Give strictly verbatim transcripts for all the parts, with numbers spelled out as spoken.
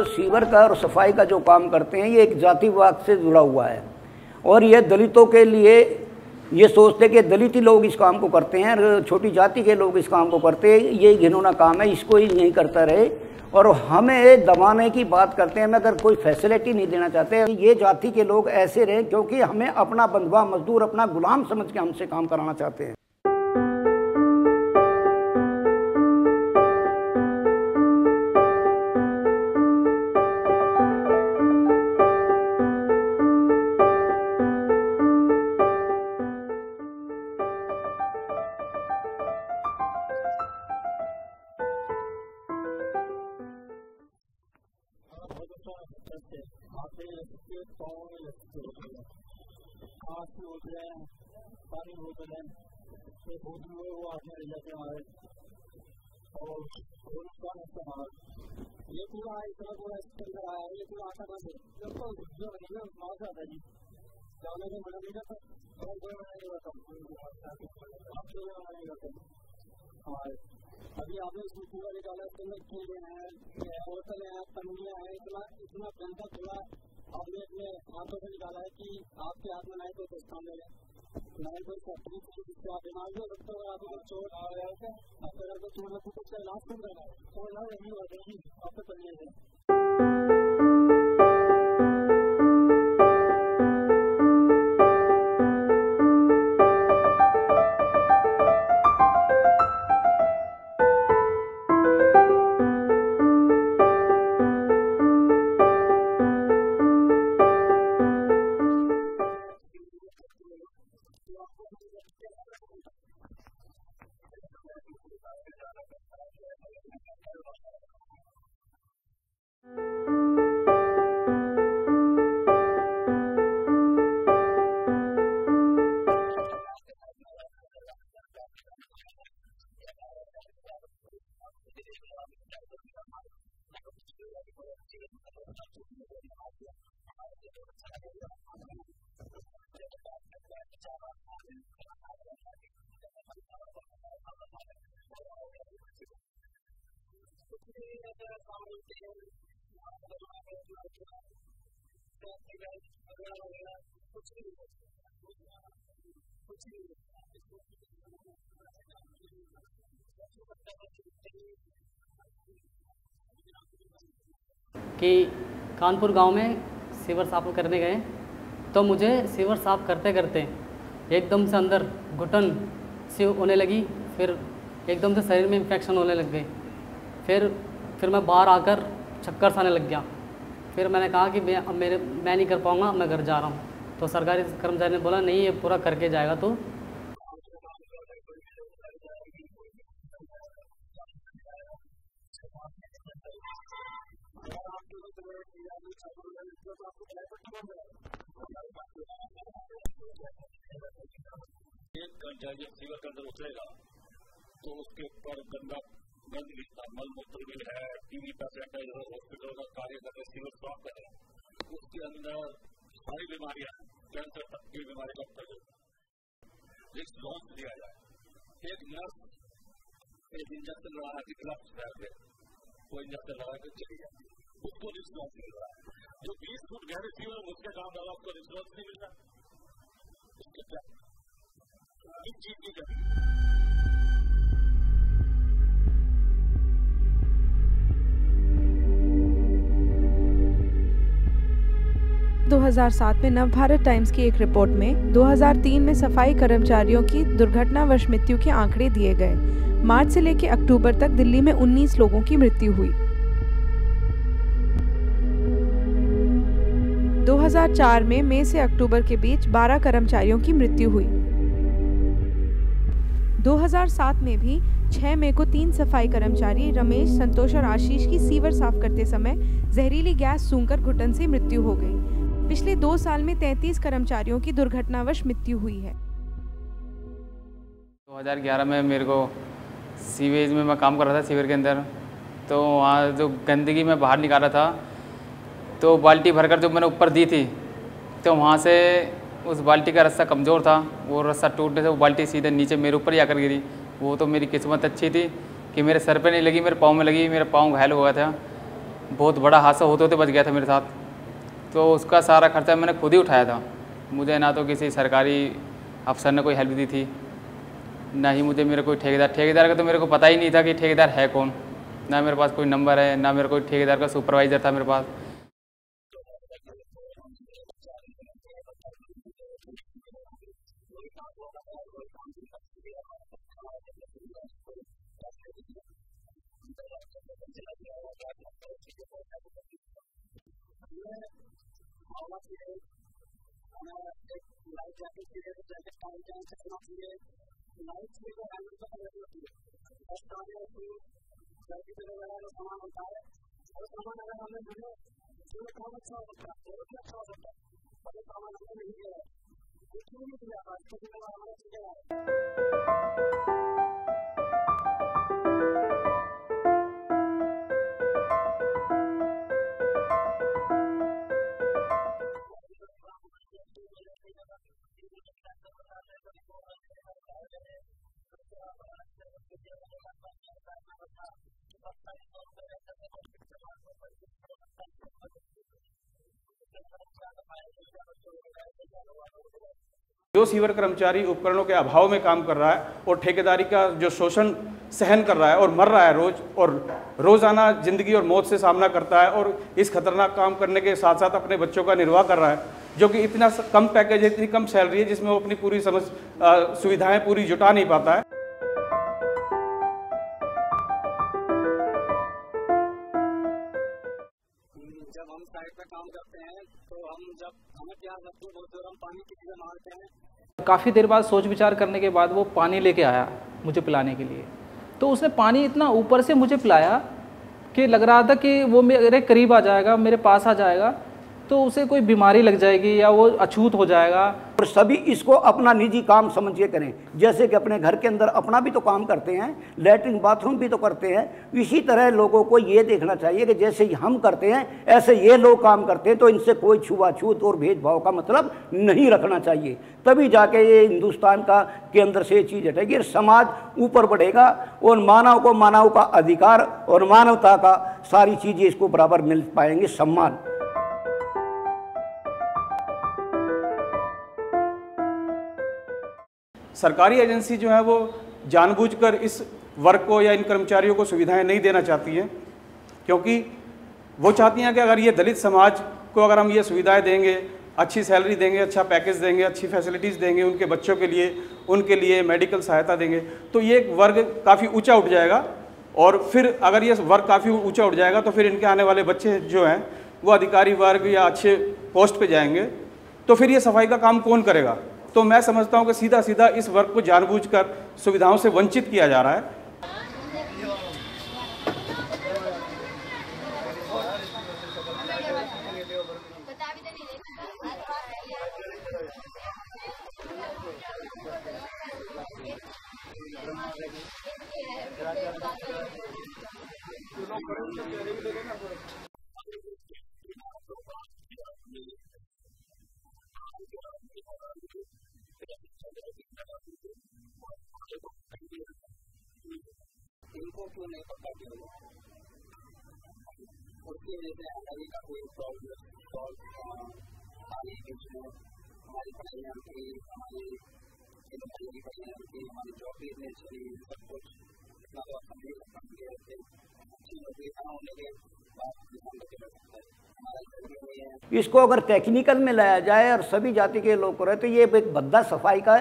जो सीवर का और सफाई का जो काम करते हैं ये एक जातिवाद से जुड़ा हुआ है और ये दलितों के लिए ये सोचते कि दलित ही लोग इस काम को करते हैं और छोटी जाति के लोग इस काम को करते हैं, ये घिनौना काम है, इसको ही नहीं करता रहे। और हमें दबाने की बात करते हैं, हमें अगर कोई फैसिलिटी नहीं देना चाहते हैं ये जाति के लोग ऐसे रहें, क्योंकि हमें अपना बंधुआ मजदूर अपना गुलाम समझ के हमसे काम कराना चाहते हैं। अभी आपने पूरा निकाला है, इतना इतना जनता खुला आपने अपने हाथों से निकाला है कि आपके हाथ में ना कोई प्रस्ताव मिले ना कोई फैक्ट्री जिससे आप बीमार भी हो सकते हो, आपको चोट आ रहा है, आपको आपको चोट लगती है उसका इलाज कर रहा है तो ना यही बात है कि आपको करनी है। कि कानपुर गांव में सीवर साफ करने गए तो मुझे सीवर साफ करते करते एकदम से अंदर घुटन सी होने लगी, फिर एकदम से शरीर में इन्फेक्शन होने लग गई, फिर फिर मैं बाहर आकर चक्कर आने लग गया। फिर मैंने कहा कि मैं अब मेरे मैं नहीं कर पाऊँगा, मैं घर जा रहा हूँ। तो सरकारी कर्मचारी ने बोला नहीं ये पूरा करके जाएगा। तो एक घंटा जब सीवर के अंदर उतरेगा तो उसके ऊपर गंदा गंद गिरता मल मूत्र भी है, टीवी पेशेंट है, इधर हॉस्पिटल का कार्य कर रहे सीवर साफ कर रहे हैं, उसके अंदर सारी बीमारियां कैंसर तक की बीमारी का प्रयोग एक लॉन्च दिया जाए। एक नर्स एक इंजेक्शन लगाना की ग्लव्स पहन ले, वो इंजेक्शन लगा के चली जाती है, उसको रिस्क लॉन्च मिल रहा है। जो बीस फुट गहरे सीवर में उसके काम लगा उसको रिस्क लॉन्च नहीं मिल रहा। इस चीज की दो हज़ार सात में नव भारत टाइम्स की एक रिपोर्ट में दो हज़ार तीन में सफाई कर्मचारियों की दुर्घटनावश मृत्यु के आंकड़े दिए गए। मार्च से लेकर अक्टूबर तक दिल्ली में उन्नीस लोगों की मृत्यु हुई। दो हज़ार चार में मई से अक्टूबर के बीच बारह कर्मचारियों की मृत्यु हुई। दो हज़ार सात में भी छह मई को तीन सफाई कर्मचारी रमेश, संतोष और आशीष की सीवर साफ करते समय जहरीली गैस सूंघकर घुटन से मृत्यु हो गई। पिछले दो साल में तैंतीस कर्मचारियों की दुर्घटनावश मृत्यु हुई है। दो हज़ार ग्यारह में मेरे को सीवेज में मैं काम कर रहा था सीवर के अंदर, तो वहाँ जो गंदगी मैं बाहर निकाला था तो बाल्टी भरकर जो मैंने ऊपर दी थी तो वहाँ से उस बाल्टी का रस्सा कमज़ोर था, वो रस्सा टूटने से वो बाल्टी सीधे नीचे मेरे ऊपर ही आकर गिरी। वो तो मेरी किस्मत अच्छी थी कि मेरे सर पे नहीं लगी, मेरे पाँव में लगी, मेरा पाँव घायल हो गया था। बहुत बड़ा हादसा होते होते बच गया था मेरे साथ। तो उसका सारा खर्चा मैंने खुद ही उठाया था, मुझे ना तो किसी सरकारी अफसर ने कोई हेल्प दी थी, ना ही मुझे मेरे कोई ठेकेदार ठेकेदार का तो मेरे को पता ही नहीं था कि ठेकेदार है कौन, ना मेरे पास कोई नंबर है, ना मेरे कोई ठेकेदार का सुपरवाइज़र था मेरे पास। जो सीवर कर्मचारी उपकरणों के अभाव में काम कर रहा है और ठेकेदारी का जो शोषण सहन कर रहा है और मर रहा है रोज और रोज़ाना ज़िंदगी और मौत से सामना करता है, और इस खतरनाक काम करने के साथ साथ अपने बच्चों का निर्वाह कर रहा है, जो कि इतना कम पैकेज है, इतनी कम सैलरी है, जिसमें वो अपनी पूरी समझ सुविधाएं पूरी जुटा नहीं पाता है। जब हम साइड पर काम करते हैं तो हम जब हमें प्यास लगती है बहुत जोर, हम पानी की चीज़ें मारते हैं। काफ़ी देर बाद सोच विचार करने के बाद वो पानी लेके आया मुझे पिलाने के लिए, तो उसने पानी इतना ऊपर से मुझे पिलाया कि लग रहा था कि वो मेरे करीब आ जाएगा, मेरे पास आ जाएगा तो उसे कोई बीमारी लग जाएगी या वो अछूत हो जाएगा। और सभी इसको अपना निजी काम समझ के करें, जैसे कि अपने घर के अंदर अपना भी तो काम करते हैं, लेटरिन बाथरूम भी तो करते हैं, इसी तरह लोगों को ये देखना चाहिए कि जैसे हम करते हैं ऐसे ये लोग काम करते हैं, तो इनसे कोई छुआछूत और भेदभाव का मतलब नहीं रखना चाहिए। तभी जाके ये हिंदुस्तान का के अंदर से ये चीज़ हटेगी और समाज ऊपर बढ़ेगा और मानव को मानव का अधिकार और मानवता का सारी चीज़ें इसको बराबर मिल पाएंगे सम्मान। सरकारी एजेंसी जो है वो जानबूझकर इस वर्ग को या इन कर्मचारियों को सुविधाएं नहीं देना चाहती हैं, क्योंकि वो चाहती हैं कि अगर ये दलित समाज को अगर हम ये सुविधाएं देंगे, अच्छी सैलरी देंगे, अच्छा पैकेज देंगे, अच्छी फैसिलिटीज़ देंगे, उनके बच्चों के लिए उनके लिए मेडिकल सहायता देंगे, तो ये वर्ग काफ़ी ऊँचा उठ जाएगा। और फिर अगर ये वर्ग काफ़ी ऊँचा उठ जाएगा तो फिर इनके आने वाले बच्चे जो हैं वो अधिकारी वर्ग या अच्छे पोस्ट पर जाएंगे, तो फिर ये सफाई का काम कौन करेगा। तो मैं समझता हूं कि सीधा सीधा इस वर्ग को जानबूझकर सुविधाओं से वंचित किया जा रहा है। इसको अगर टेक्निकल में लाया जाए और सभी जाति के लोग करें तो ये एक भद्दा सफाई का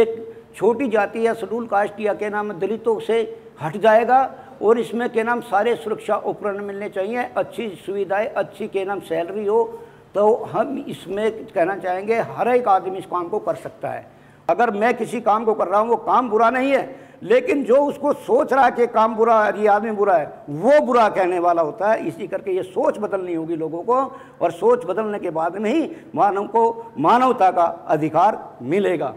एक छोटी जाति या शेड्यूल कास्ट या क्या नाम दलितों से हट जाएगा। और इसमें क्या नाम सारे सुरक्षा उपकरण मिलने चाहिए, अच्छी सुविधाएं, अच्छी क्या नाम सैलरी हो, तो हम इसमें कहना चाहेंगे हर एक आदमी इस काम को कर सकता है। अगर मैं किसी काम को कर रहा हूँ वो काम बुरा नहीं है, लेकिन जो उसको सोच रहा है कि काम बुरा है, ये आदमी बुरा है, वो बुरा कहने वाला होता है। इसी करके ये सोच बदलनी होगी लोगों को, और सोच बदलने के बाद में ही मानव को मानवता का अधिकार मिलेगा।